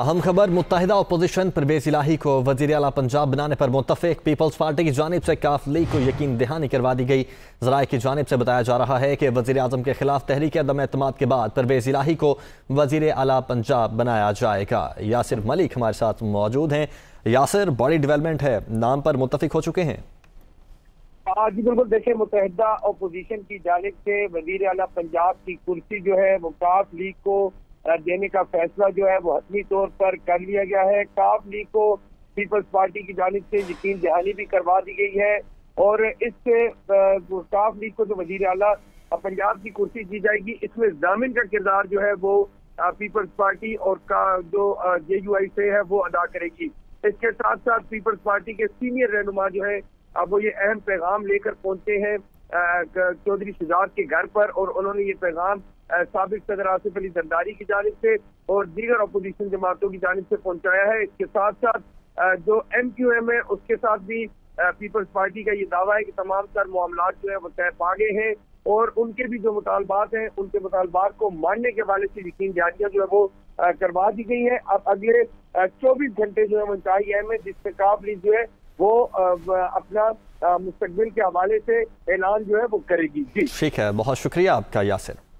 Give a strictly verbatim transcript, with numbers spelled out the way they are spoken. अहम खबर, मुत्तहिदा अपोजिशन परवेज़ इलाही को वज़ीर आला पंजाब बनाने पर मुत्तफ़िक़। पीपल्स पार्टी की जानिब से काफ लीग को यकीन दहानी करवा दी गई। ज़राए की जानिब से बताया जा रहा है कि वज़ीर आज़म के खिलाफ तहरीक अदम एतमाद के बाद परवेज़ इलाही को वज़ीर आला पंजाब बनाया जाएगा। यासिर मलिक हमारे साथ मौजूद हैं। यासिर, बड़ी डेवलपमेंट है, नाम पर मुत्तफ़िक़ हो चुके हैं? जी बिल्कुल, देखिए मुत्तहिदा अपोजिशन की जानिब से वज़ीर आला पंजाब की कुर्सी जो है वो काफ लीग को देने का फैसला जो है वो हतमी तौर पर कर लिया गया है। काफ लीग को पीपल्स पार्टी की जानिब से यकीन दहानी भी करवा दी गई है और इससे काफ लीग को जो वजीर आला पंजाब की कुर्सी दी जाएगी, इसमें जामिन का किरदार जो है वो पीपल्स पार्टी और का जो जे यू आई से है वो अदा करेगी। इसके साथ साथ पीपल्स पार्टी के सीनियर रहनुमा जो है वो ये अहम पैगाम लेकर पहुंचे हैं चौधरी शहजाद के घर पर और उन्होंने ये पैगाम साबिक सदर आसिफ अली जरदारी की जानिब से और दीगर अपोजिशन जमातों की जानिब से पहुंचाया है। इसके साथ साथ जो एम क्यू एम है उसके साथ भी पीपल्स पार्टी का ये दावा है कि तमाम सारे मामला जो है वो तय पा गए हैं और उनके भी जो मुतालबात हैं उनके मुतालबात को मानने के हवाले से यकीन दहानियां जो है वो करवा दी गई है। अब अगले चौबीस घंटे जो है वो इंतहाई अहम है, जिससे काफ लीग जो है वो अपना मुस्तकबिल के हवाले से ऐलान जो है वो करेगी। जी ठीक है, बहुत शुक्रिया आपका यासिर।